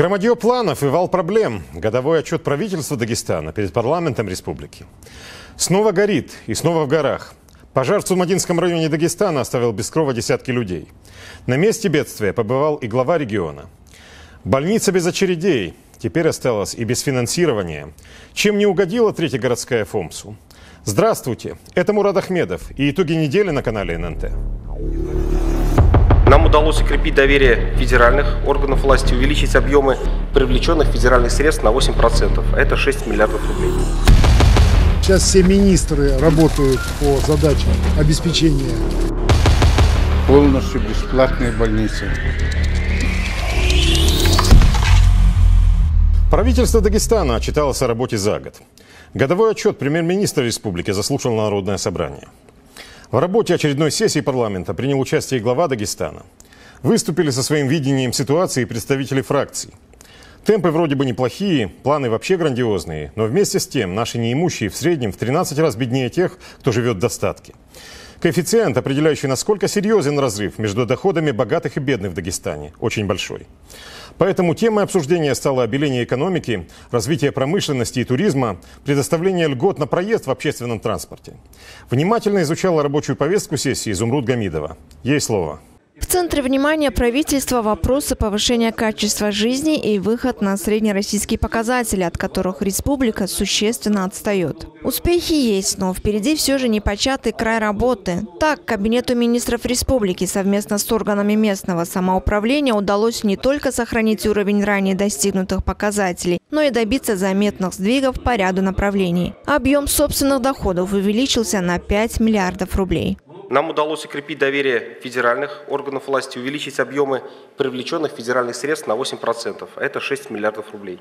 Громадье планов и вал проблем. Годовой отчет правительства Дагестана перед парламентом республики. Снова горит и снова в горах. Пожар в Цумадинском районе Дагестана оставил без крова десятки людей. На месте бедствия побывал и глава региона. Больница без очередей. Теперь осталась и без финансирования. Чем не угодила третья городская ФОМСу? Здравствуйте, это Мурад Ахмедов и итоги недели на канале ННТ. Нам удалось укрепить доверие федеральных органов власти, увеличить объемы привлеченных федеральных средств на 8%, а это 6 миллиардов рублей. Сейчас все министры работают по задачам обеспечения. Полностью бесплатные больницы. Правительство Дагестана отчиталось о работе за год. Годовой отчет премьер-министра республики заслушал Народное собрание. В работе очередной сессии парламента принял участие и глава Дагестана. Выступили со своим видением ситуации представители фракций. Темпы вроде бы неплохие, планы вообще грандиозные, но вместе с тем наши неимущие в среднем в 13 раз беднее тех, кто живет в достатке. Коэффициент, определяющий, насколько серьезен разрыв между доходами богатых и бедных в Дагестане, очень большой. Поэтому темой обсуждения стало обеление экономики, развитие промышленности и туризма, предоставление льгот на проезд в общественном транспорте. Внимательно изучала рабочую повестку сессии Зумруд Гамидова. Ей слово. В центре внимания правительства вопросы повышения качества жизни и выход на среднероссийские показатели, от которых республика существенно отстает. Успехи есть, но впереди все же непочатый край работы. Так, Кабинету министров республики совместно с органами местного самоуправления удалось не только сохранить уровень ранее достигнутых показателей, но и добиться заметных сдвигов по ряду направлений. Объем собственных доходов увеличился на 5 миллиардов рублей. Нам удалось укрепить доверие федеральных органов власти, увеличить объемы привлеченных федеральных средств на 8%, а это 6 миллиардов рублей.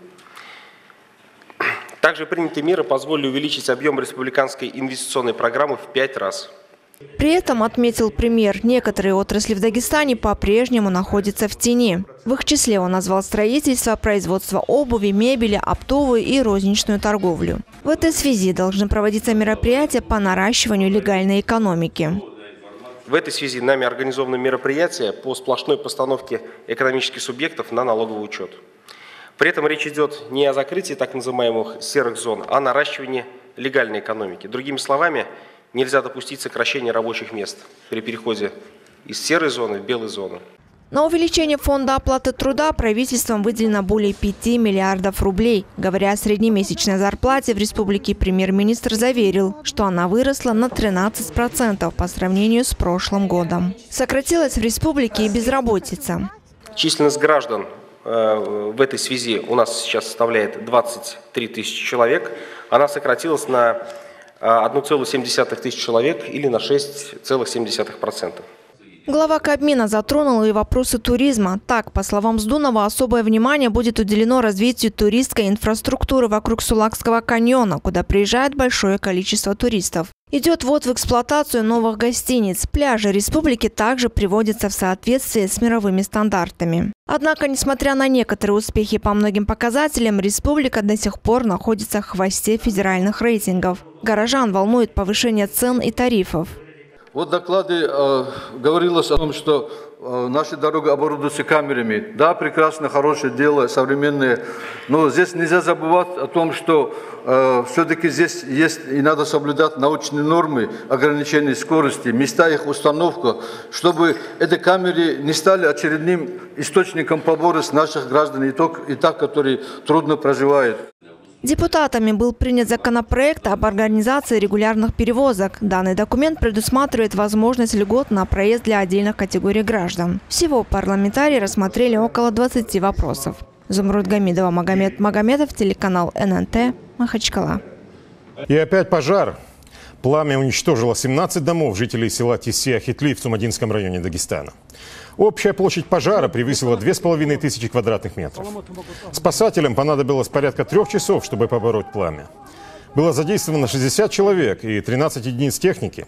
Также принятые меры позволили увеличить объем республиканской инвестиционной программы в 5 раз. При этом, отметил премьер, некоторые отрасли в Дагестане по-прежнему находятся в тени. В их числе он назвал строительство, производство обуви, мебели, оптовую и розничную торговлю. В этой связи должны проводиться мероприятия по наращиванию легальной экономики. В этой связи нами организованы мероприятия по сплошной постановке экономических субъектов на налоговый учет. При этом речь идет не о закрытии так называемых серых зон, а о наращивании легальной экономики. Другими словами, нельзя допустить сокращение рабочих мест при переходе из серой зоны в белую зону. На увеличение фонда оплаты труда правительством выделено более 5 миллиардов рублей. Говоря о среднемесячной зарплате, в республике премьер-министр заверил, что она выросла на 13% по сравнению с прошлым годом. Сократилась в республике и безработица. Численность граждан в этой связи у нас сейчас составляет 23 тысячи человек. Она сократилась на 1,7 тысяч человек или на 6,7%. Глава Кабмина затронула и вопросы туризма. Так, по словам Сдунова, особое внимание будет уделено развитию туристской инфраструктуры вокруг Сулакского каньона, куда приезжает большое количество туристов. Идет ввод в эксплуатацию новых гостиниц. Пляжи республики также приводятся в соответствии с мировыми стандартами. Однако, несмотря на некоторые успехи по многим показателям, республика до сих пор находится в хвосте федеральных рейтингов. Горожан волнует повышение цен и тарифов. Вот в докладе говорилось о том, что наши дороги оборудуются камерами. Да, прекрасно, хорошее дело, современное. Но здесь нельзя забывать о том, что все-таки здесь есть и надо соблюдать научные нормы, ограничения скорости, места их установка, чтобы эти камеры не стали очередным источником побора с наших граждан и так, которые трудно проживают. Депутатами был принят законопроект об организации регулярных перевозок. Данный документ предусматривает возможность льгот на проезд для отдельных категорий граждан. Всего парламентарии рассмотрели около 20 вопросов. Зумруд Гамидова, Магомед Магомедов, телеканал ННТ, Махачкала. И опять пожар. Пламя уничтожило 17 домов жителей села Тисиахитли в Цумадинском районе Дагестана. Общая площадь пожара превысила 2500 квадратных метров. Спасателям понадобилось порядка 3 часов, чтобы побороть пламя. Было задействовано 60 человек и 13 единиц техники.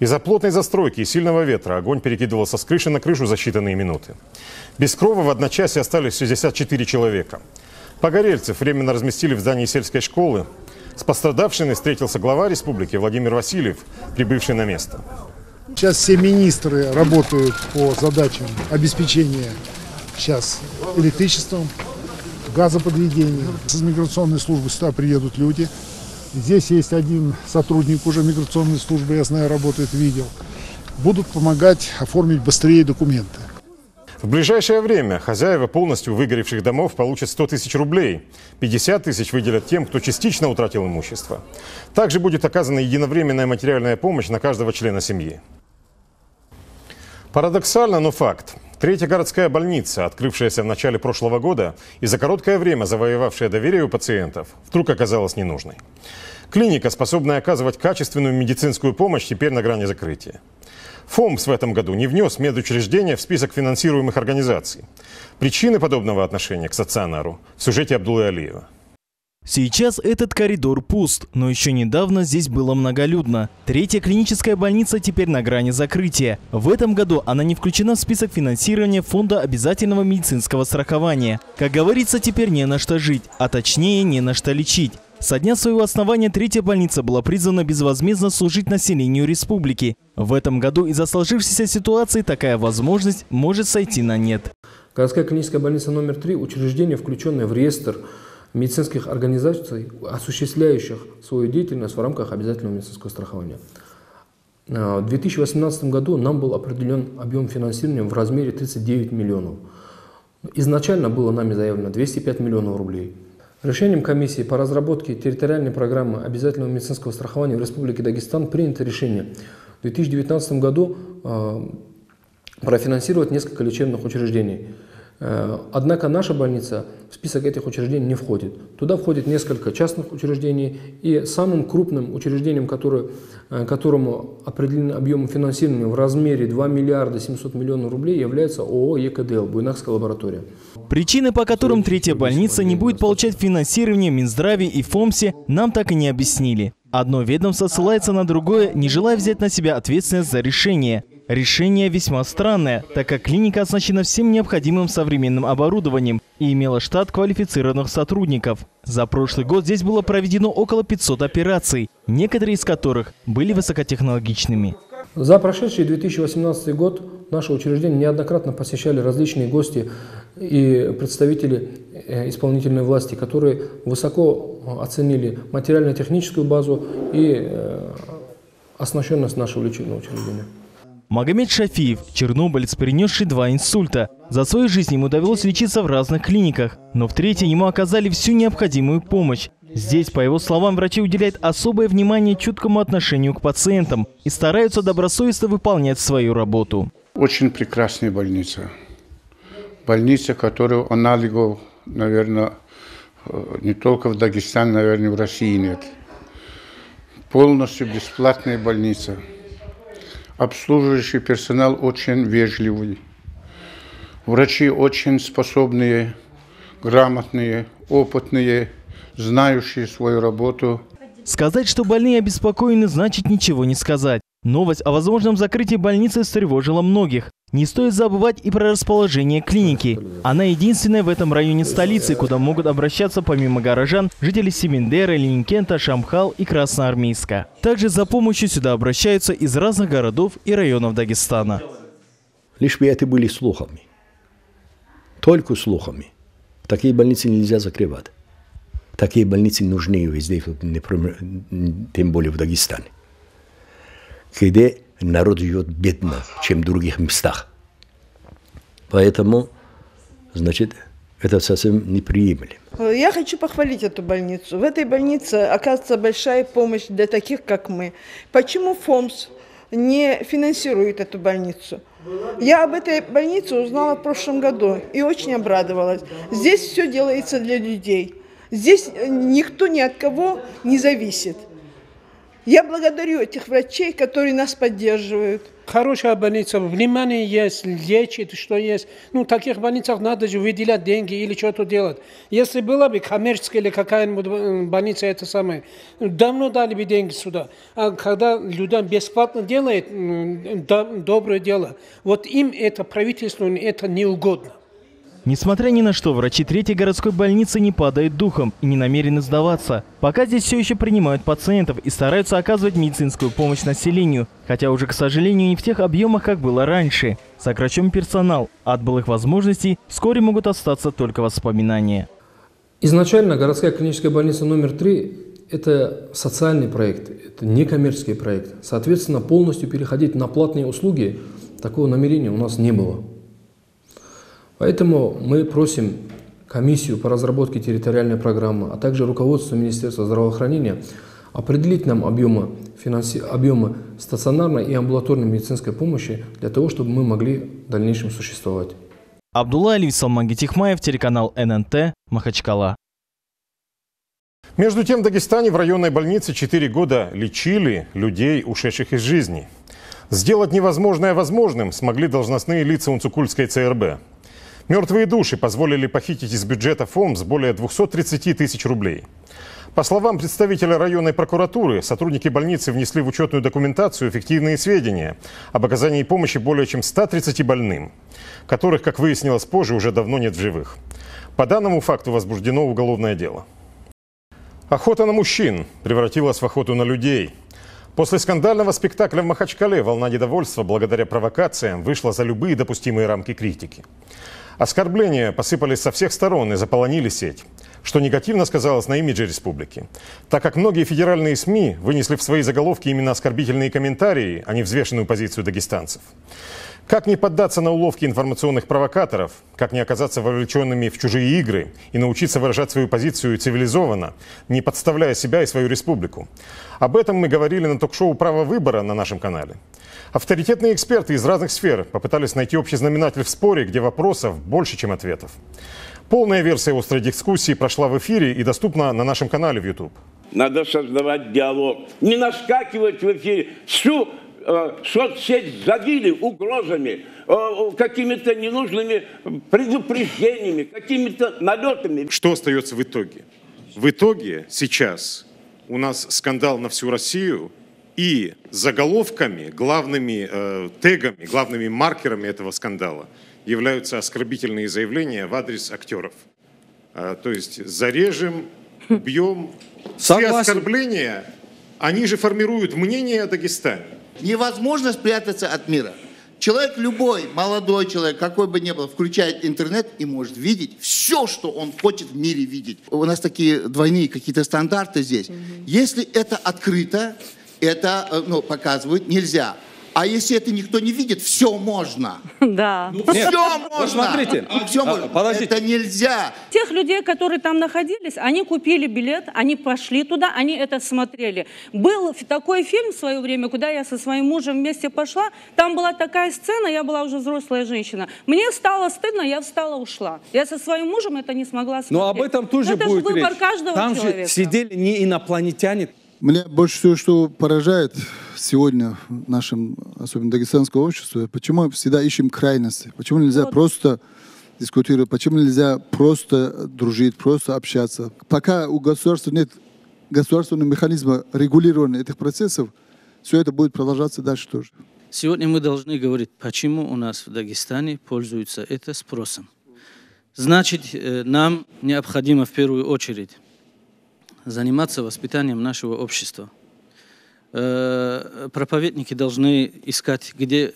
Из-за плотной застройки и сильного ветра огонь перекидывался с крыши на крышу за считанные минуты. Без крова в одночасье остались 64 человека. Погорельцев временно разместили в здании сельской школы. С пострадавшими встретился глава республики Владимир Васильев, прибывший на место. Сейчас все министры работают по задачам обеспечения сейчас электричеством, газоподведений. Из миграционной службы сюда приедут люди. Здесь есть один сотрудник уже миграционной службы, я знаю, работает, видел. Будут помогать оформить быстрее документы. В ближайшее время хозяева полностью выгоревших домов получат 100 тысяч рублей. 50 тысяч выделят тем, кто частично утратил имущество. Также будет оказана единовременная материальная помощь на каждого члена семьи. Парадоксально, но факт. Третья городская больница, открывшаяся в начале прошлого года и за короткое время завоевавшая доверие у пациентов, вдруг оказалась ненужной. Клиника, способная оказывать качественную медицинскую помощь, теперь на грани закрытия. ФОМС в этом году не внес медучреждения в список финансируемых организаций. Причины подобного отношения к стационару в сюжете Абдуллы Алиева. Сейчас этот коридор пуст, но еще недавно здесь было многолюдно. Третья клиническая больница теперь на грани закрытия. В этом году она не включена в список финансирования Фонда обязательного медицинского страхования. Как говорится, теперь не на что жить, а точнее не на что лечить. Со дня своего основания третья больница была призвана безвозмездно служить населению республики. В этом году из-за сложившейся ситуации такая возможность может сойти на нет. Городская клиническая больница номер 3 – учреждение, включенное в реестр медицинских организаций, осуществляющих свою деятельность в рамках обязательного медицинского страхования. В 2018 году нам был определен объем финансирования в размере 39 миллионов. Изначально было нами заявлено 205 миллионов рублей. Решением комиссии по разработке территориальной программы обязательного медицинского страхования в Республике Дагестан принято решение в 2019 году профинансировать несколько лечебных учреждений. Однако наша больница в список этих учреждений не входит. Туда входит несколько частных учреждений, и самым крупным учреждением, которому определены объемы финансирования в размере 2 миллиарда 700 миллионов рублей, является ООО «ЕКДЛ» «Буйнакская лаборатория». Причины, по которым третья больница не будет получать финансирование в Минздраве и ФОМСе, нам так и не объяснили. Одно ведомство ссылается на другое, не желая взять на себя ответственность за решение. Решение весьма странное, так как клиника оснащена всем необходимым современным оборудованием и имела штат квалифицированных сотрудников. За прошлый год здесь было проведено около 500 операций, некоторые из которых были высокотехнологичными. За прошедший 2018 год наше учреждение неоднократно посещали различные гости и представители исполнительной власти, которые высоко оценили материально-техническую базу и оснащенность нашего лечебного учреждения. Магомед Шафиев – чернобылец, перенесший 2 инсульта. За свою жизнь ему довелось лечиться в разных клиниках, но в третьей ему оказали всю необходимую помощь. Здесь, по его словам, врачи уделяют особое внимание чуткому отношению к пациентам и стараются добросовестно выполнять свою работу. Очень прекрасная больница. Больница, которую аналогов, наверное, не только в Дагестане, наверное, в России нет. Полностью бесплатная больница. Обслуживающий персонал очень вежливый. Врачи очень способные, грамотные, опытные, знающие свою работу. Сказать, что больные обеспокоены, значит ничего не сказать. Новость о возможном закрытии больницы встревожила многих. Не стоит забывать и про расположение клиники. Она единственная в этом районе столицы, куда могут обращаться помимо горожан жители Семендера, Ленинкента, Шамхал и Красноармейска. Также за помощью сюда обращаются из разных городов и районов Дагестана. Лишь бы это были слухами. Только слухами. Такие больницы нельзя закрывать. Такие больницы нужны везде, например, тем более в Дагестане, где народ живет бедно, чем в других местах. Поэтому, значит, это совсем неприемлемо. Я хочу похвалить эту больницу. В этой больнице оказывается большая помощь для таких, как мы. Почему ФОМС не финансирует эту больницу? Я об этой больнице узнала в прошлом году и очень обрадовалась. Здесь все делается для людей. Здесь никто ни от кого не зависит. Я благодарю этих врачей, которые нас поддерживают. Хорошая больница, внимание есть, лечит, что есть. Ну, в таких больницах надо же выделять деньги или что-то делать. Если была бы коммерческая или какая-нибудь больница, это самое, давно дали бы деньги сюда. А когда людям бесплатно делают доброе дело, вот им это правительству это не угодно. Несмотря ни на что, врачи третьей городской больницы не падают духом и не намерены сдаваться. Пока здесь все еще принимают пациентов и стараются оказывать медицинскую помощь населению, хотя уже, к сожалению, не в тех объемах, как было раньше. Сокращен персонал, от былых возможностей вскоре могут остаться только воспоминания. Изначально городская клиническая больница номер 3 – это социальный проект, это некоммерческий проект. Соответственно, полностью переходить на платные услуги такого намерения у нас не было. Поэтому мы просим комиссию по разработке территориальной программы, а также руководство Министерства здравоохранения определить нам объемы стационарной и амбулаторной медицинской помощи для того, чтобы мы могли в дальнейшем существовать. Абдуллы Алиев, Магитихмаев, телеканал ННТ, Махачкала. Между тем, в Дагестане в районной больнице 4 года лечили людей, ушедших из жизни. Сделать невозможное возможным смогли должностные лица Унцукульской ЦРБ. Мертвые души позволили похитить из бюджета ФОМС более 230 тысяч рублей. По словам представителя районной прокуратуры, сотрудники больницы внесли в учетную документацию фиктивные сведения об оказании помощи более чем 130 больным, которых, как выяснилось позже, уже давно нет в живых. По данному факту возбуждено уголовное дело. Охота на мужчин превратилась в охоту на людей. После скандального спектакля в Махачкале волна недовольства благодаря провокациям вышла за любые допустимые рамки критики. Оскорбления посыпались со всех сторон и заполонили сеть, что негативно сказалось на имидже республики, так как многие федеральные СМИ вынесли в свои заголовки именно оскорбительные комментарии, а не взвешенную позицию дагестанцев. Как не поддаться на уловки информационных провокаторов, как не оказаться вовлеченными в чужие игры и научиться выражать свою позицию цивилизованно, не подставляя себя и свою республику. Об этом мы говорили на ток-шоу «Право выбора» на нашем канале. Авторитетные эксперты из разных сфер попытались найти общий знаменатель в споре, где вопросов больше, чем ответов. Полная версия острой дискуссии прошла в эфире и доступна на нашем канале в YouTube. Надо создавать диалог, не наскакивать в эфире. Всю соцсеть забили угрозами, какими-то ненужными предупреждениями, какими-то налетами. Что остается в итоге? В итоге сейчас у нас скандал на всю Россию. И заголовками, главными тегами, главными маркерами этого скандала являются оскорбительные заявления в адрес актеров. То есть зарежем, убьем. Все оскорбления, они же формируют мнение о Дагестане. Невозможно спрятаться от мира. Человек любой, молодой человек, какой бы ни был, включает интернет и может видеть все, что он хочет в мире видеть. У нас такие двойные какие-то стандарты здесь. Если это открыто, это показывают нельзя. А если это никто не видит, все можно. Да. Все можно. Смотрите, это нельзя. Тех людей, которые там находились, они купили билет, они пошли туда, они это смотрели. Был такой фильм в свое время, куда я со своим мужем вместе пошла. Там была такая сцена, я была уже взрослая женщина. Мне стало стыдно, я встала, ушла. Я со своим мужем это не смогла сказать. Но об этом тоже будет речь. Это выбор каждого человека. Там же сидели не инопланетяне. Меня больше всего, что поражает сегодня в нашем, особенно дагестанском обществе, почему мы всегда ищем крайности, почему нельзя просто дискутировать, почему нельзя просто дружить, просто общаться. Пока у государства нет государственного механизма регулирования этих процессов, все это будет продолжаться дальше тоже. Сегодня мы должны говорить, почему у нас в Дагестане пользуется это спросом. Значит, нам необходимо в первую очередь заниматься воспитанием нашего общества. Проповедники должны искать, где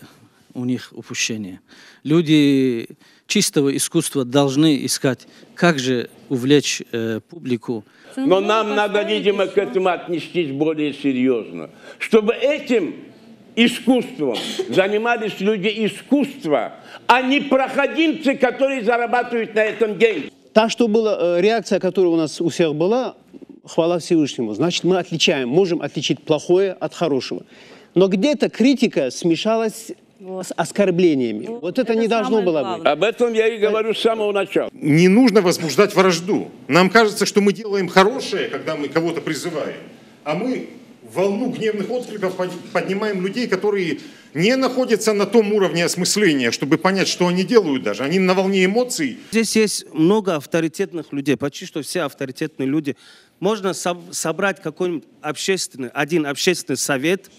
у них упущение. Люди чистого искусства должны искать, как же увлечь публику. Но нам надо, видимо, к этому отнестись более серьезно. Чтобы этим искусством занимались люди искусства, а не проходимцы, которые зарабатывают на этом деньги. Та, что была реакция, которая у нас у всех была, хвала Всевышнему. Значит, мы отличаем, можем отличить плохое от хорошего. Но где-то критика смешалась с оскорблениями. Вот это не должно было быть. Об этом я и говорю с самого начала. Не нужно возбуждать вражду. Нам кажется, что мы делаем хорошее, когда мы кого-то призываем. А мы волну гневных откликов поднимаем людей, которые не находятся на том уровне осмысления, чтобы понять, что они делают даже. Они на волне эмоций. Здесь есть много авторитетных людей, почти что все авторитетные люди. Можно собрать какой-нибудь общественный, один общественный совет,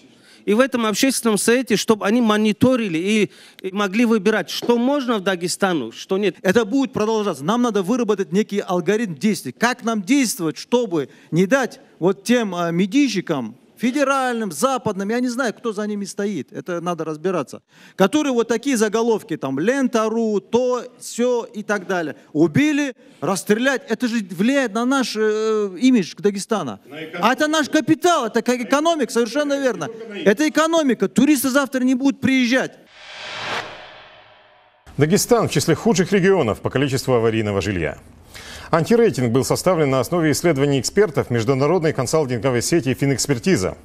и в этом общественном совете, чтобы они мониторили и могли выбирать, что можно в Дагестану, что нет. Это будет продолжаться. Нам надо выработать некий алгоритм действий. Как нам действовать, чтобы не дать вот тем медийщикам федеральным, западным, я не знаю, кто за ними стоит, это надо разбираться, которые вот такие заголовки, там, лента.ру, то, все и так далее. Убили, расстрелять, это же влияет на наш имидж Дагестана. А это наш капитал, это как экономика, совершенно верно. Это экономика, туристы завтра не будут приезжать. Дагестан в числе худших регионов по количеству аварийного жилья. Антирейтинг был составлен на основе исследований экспертов международной консалтинговой сети «Финэкспертиза».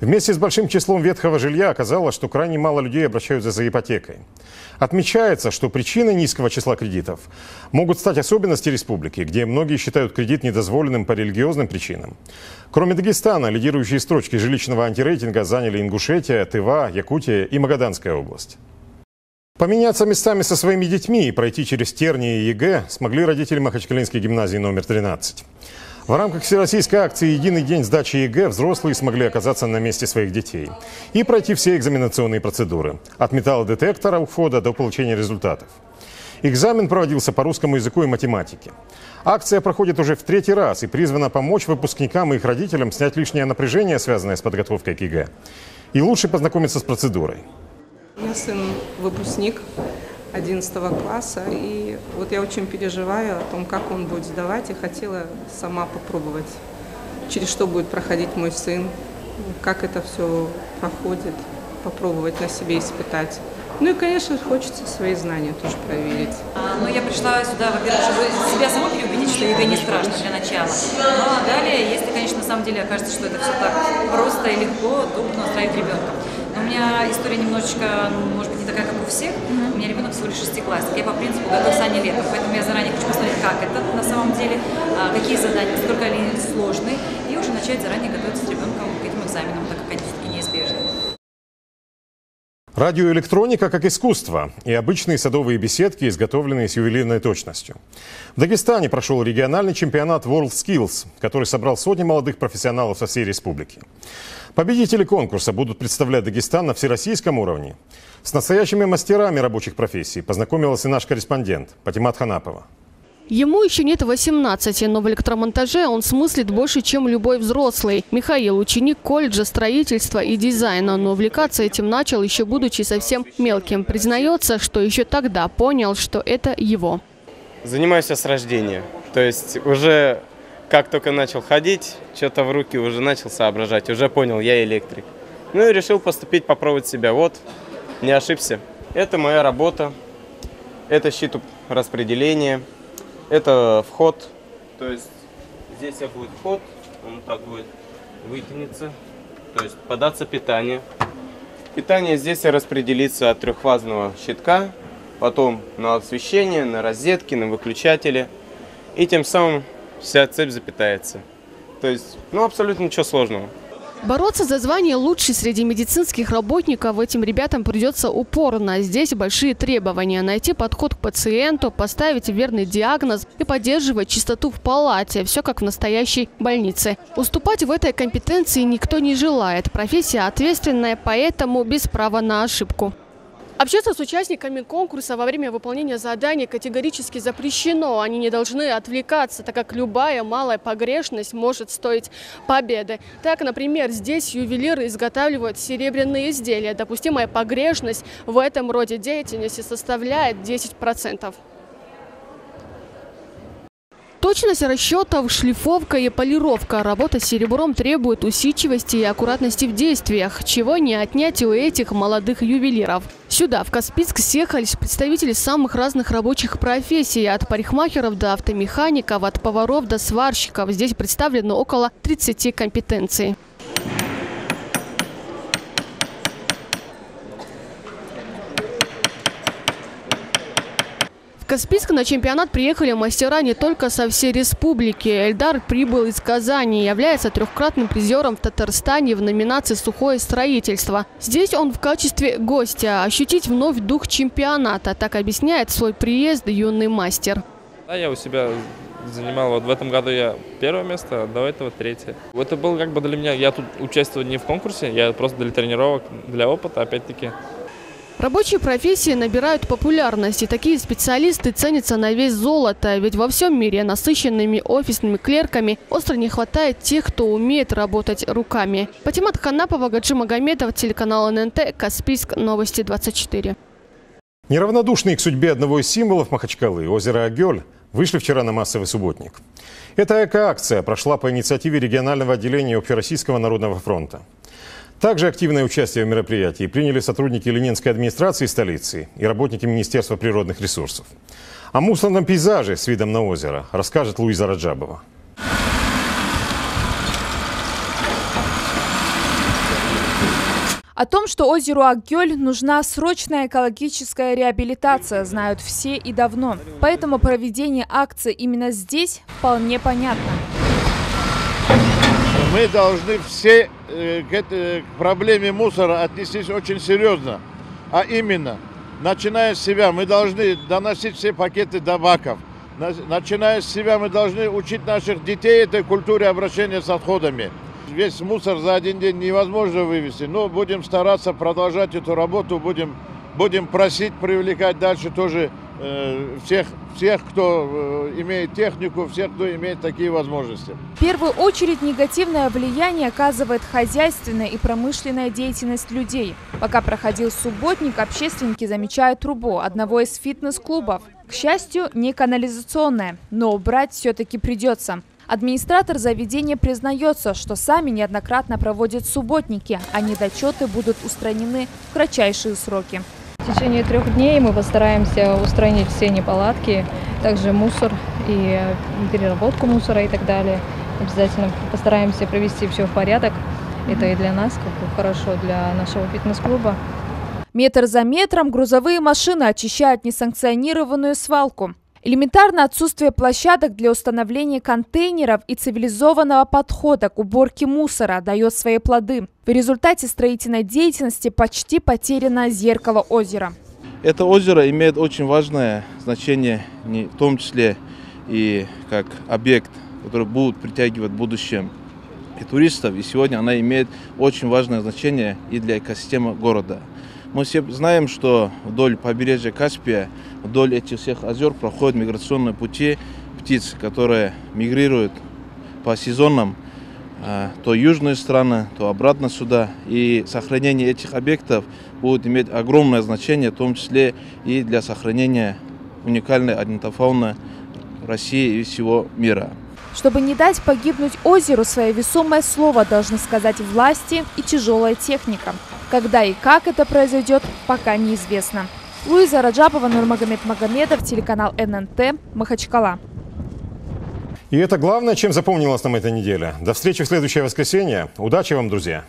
Вместе с большим числом ветхого жилья оказалось, что крайне мало людей обращаются за ипотекой. Отмечается, что причиной низкого числа кредитов могут стать особенности республики, где многие считают кредит недозволенным по религиозным причинам. Кроме Дагестана, лидирующие строчки жилищного антирейтинга заняли Ингушетия, Тыва, Якутия и Магаданская область. Поменяться местами со своими детьми и пройти через тернии и ЕГЭ смогли родители Махачкалинской гимназии номер 13. В рамках всероссийской акции «Единый день сдачи ЕГЭ» взрослые смогли оказаться на месте своих детей и пройти все экзаменационные процедуры – от металлодетектора у входа до получения результатов. Экзамен проводился по русскому языку и математике. Акция проходит уже в 3-й раз и призвана помочь выпускникам и их родителям снять лишнее напряжение, связанное с подготовкой к ЕГЭ, и лучше познакомиться с процедурой. У меня сын выпускник 11 класса, и вот я очень переживаю о том, как он будет сдавать, и хотела сама попробовать, через что будет проходить мой сын, как это все проходит, попробовать на себе испытать. Ну и, конечно, хочется свои знания тоже проверить. Ну, я пришла сюда, во-первых, чтобы себя саму переубедить, что ЕГЭ не страшно для начала. Но далее, если, конечно, на самом деле окажется, что это все так просто и легко, то буду настраивать ребенка. У меня история немножечко, может быть, не такая, как у всех. У меня ребенок всего лишь 6-й класс. Я по принципу готов сани летом, поэтому я заранее хочу посмотреть, как это на самом деле, какие задания, насколько они сложны, и уже начать заранее готовиться с ребенком к этим экзаменам, так как они все-таки неизбежны. Радиоэлектроника как искусство и обычные садовые беседки, изготовленные с ювелирной точностью. В Дагестане прошел региональный чемпионат WorldSkills, который собрал сотни молодых профессионалов со всей республики. Победители конкурса будут представлять Дагестан на всероссийском уровне. С настоящими мастерами рабочих профессий познакомился наш корреспондент Патимат Ханапова. Ему еще нет 18, но в электромонтаже он смыслит больше, чем любой взрослый. Михаил – ученик колледжа строительства и дизайна, но увлекаться этим начал, еще будучи совсем мелким. Признается, что еще тогда понял, что это его. Занимаюсь с рождения. То есть уже как только начал ходить, что-то в руки, уже начал соображать, уже понял, я электрик. Ну и решил поступить, попробовать себя. Вот, не ошибся. Это моя работа, это щит распределения. Это вход, то есть здесь будет вход, он так будет вытянется, то есть податься питание. Питание здесь распределится от трехфазного щитка, потом на освещение, на розетки, на выключатели, и тем самым вся цепь запитается. То есть, ну, абсолютно ничего сложного. Бороться за звание лучший среди медицинских работников этим ребятам придется упорно. Здесь большие требования. Найти подход к пациенту, поставить верный диагноз и поддерживать чистоту в палате. Все как в настоящей больнице. Уступать в этой компетенции никто не желает. Профессия ответственная, поэтому без права на ошибку. Общаться с участниками конкурса во время выполнения заданий категорически запрещено. Они не должны отвлекаться, так как любая малая погрешность может стоить победы. Так, например, здесь ювелиры изготавливают серебряные изделия. Допустимая погрешность в этом роде деятельности составляет 10%. Точность расчетов, шлифовка и полировка. Работа с серебром требует усидчивости и аккуратности в действиях, чего не отнять у этих молодых ювелиров. Сюда, в Каспийск, съехались представители самых разных рабочих профессий. От парикмахеров до автомехаников, от поваров до сварщиков. Здесь представлено около 30 компетенций. В Каспийск на чемпионат приехали мастера не только со всей республики. Эльдар прибыл из Казани и является трехкратным призером в Татарстане в номинации «Сухое строительство». Здесь он в качестве гостя. Ощутить вновь дух чемпионата, так объясняет свой приезд юный мастер. Да, я у себя занимал, вот в этом году я 1-е место, а до этого 3-е. Это было как бы для меня, я тут участвую не в конкурсе, я просто для тренировок, для опыта опять-таки. Рабочие профессии набирают популярность, и такие специалисты ценятся на вес золота. Ведь во всем мире насыщенными офисными клерками остро не хватает тех, кто умеет работать руками. Патимат Ханапова, Гаджи Магомедов, телеканал ННТ, Каспийск, новости 24. Неравнодушные к судьбе одного из символов Махачкалы – озера Агёль вышли вчера на массовый субботник. Эта экоакция прошла по инициативе регионального отделения Общероссийского народного фронта. Также активное участие в мероприятии приняли сотрудники Ленинской администрации столицы и работники Министерства природных ресурсов. О мусорном пейзаже с видом на озеро расскажет Луиза Раджабова. О том, что озеру Агёль нужна срочная экологическая реабилитация, знают все и давно. Поэтому проведение акции именно здесь вполне понятно. Мы должны все к проблеме мусора отнестись очень серьезно. А именно, начиная с себя, мы должны доносить все пакеты до баков. Начиная с себя, мы должны учить наших детей этой культуре обращения с отходами. Весь мусор за один день невозможно вывести, но будем стараться продолжать эту работу, будем просить привлекать дальше тоже всех, кто имеет технику, всех, кто имеет такие возможности. В первую очередь негативное влияние оказывает хозяйственная и промышленная деятельность людей. Пока проходил субботник, общественники замечают трубу одного из фитнес-клубов. К счастью, не канализационная, но убрать все-таки придется. Администратор заведения признается, что сами неоднократно проводят субботники, а недочеты будут устранены в кратчайшие сроки. В течение 3 дней мы постараемся устранить все неполадки, также мусор и переработку мусора и так далее. Обязательно постараемся привести все в порядок. Это и для нас, как хорошо для нашего фитнес-клуба. Метр за метром грузовые машины очищают несанкционированную свалку. Элементарно отсутствие площадок для установления контейнеров и цивилизованного подхода к уборке мусора дает свои плоды. В результате строительной деятельности почти потеряно зеркало озера. Это озеро имеет очень важное значение, в том числе и как объект, который будет притягивать в будущем и туристов. И сегодня она имеет очень важное значение и для экосистемы города. Мы все знаем, что вдоль побережья Каспия, вдоль этих всех озер проходят миграционные пути птиц, которые мигрируют по сезонам то южные страны, то обратно сюда. И сохранение этих объектов будет иметь огромное значение, в том числе и для сохранения уникальной орнитофауны России и всего мира. Чтобы не дать погибнуть озеру, свое весомое слово должны сказать власти и тяжелая техника. Когда и как это произойдет, пока неизвестно. Луиза Раджабова, Нурмагомед Магомедов, телеканал ННТ, Махачкала. И это главное, чем запомнилось нам эта неделя. До встречи в следующее воскресенье. Удачи вам, друзья!